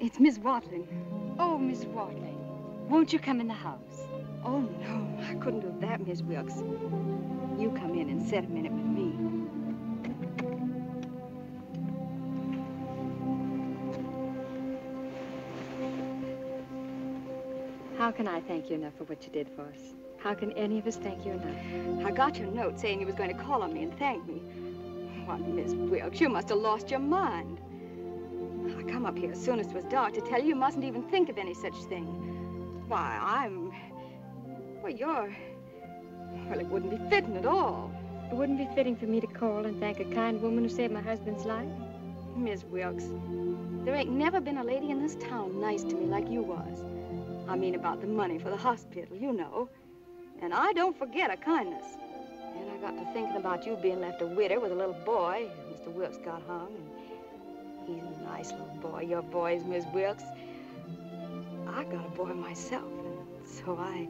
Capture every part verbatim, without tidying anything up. It's Miss Watling. Oh, Miss Watling, won't you come in the house? Oh, no, I couldn't do that, Miss Wilkes. You come in and sit a minute with me. How can I thank you enough for what you did for us? How can any of us thank you enough? I got your note saying you was going to call on me and thank me. What, Miss Wilkes, you must have lost your mind. I come up here as soon as it was dark to tell you you mustn't even think of any such thing. Why, I'm... Well, you're... Well, it wouldn't be fitting at all. It wouldn't be fitting for me to call and thank a kind woman who saved my husband's life? Miss Wilkes, there ain't never been a lady in this town nice to me like you was. I mean about the money for the hospital, you know. And I don't forget a kindness. And I got to thinking about you being left a widow with a little boy. Mister Wilkes got hung, and he's a nice little boy. Your boy's Miss Wilkes. I got a boy myself, and so I...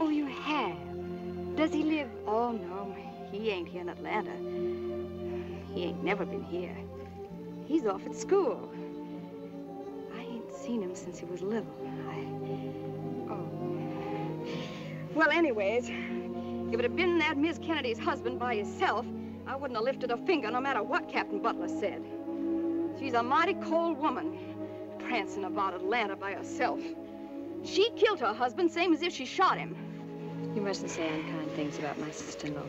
Oh, you have? Does he live? Oh, no, he ain't here in Atlanta. He ain't never been here. He's off at school. I ain't seen him since he was little. I... Oh. Well, anyways, if it had been that Miss Kennedy's husband by himself, I wouldn't have lifted a finger no matter what Captain Butler said. She's a mighty cold woman, prancing about Atlanta by herself. She killed her husband, same as if she shot him. You mustn't say unkind things about my sister-in-law.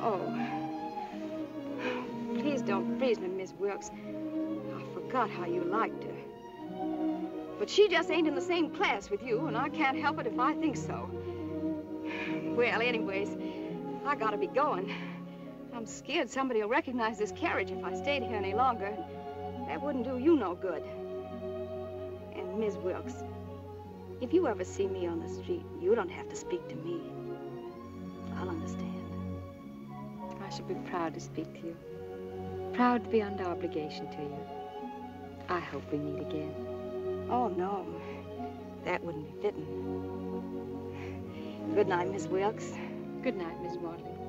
Oh. Please don't freeze me, Miss Wilkes. I forgot how you liked her. But she just ain't in the same class with you, and I can't help it if I think so. Well, anyways, I gotta be going. I'm scared somebody will recognize this carriage if I stayed here any longer. That wouldn't do you no good. And Miss Wilkes, if you ever see me on the street, you don't have to speak to me. I'll understand. I should be proud to speak to you. Proud to be under obligation to you. I hope we meet again. Oh, no. That wouldn't be fitting. Good night, Miss Wilkes. Good night, Miss Watling.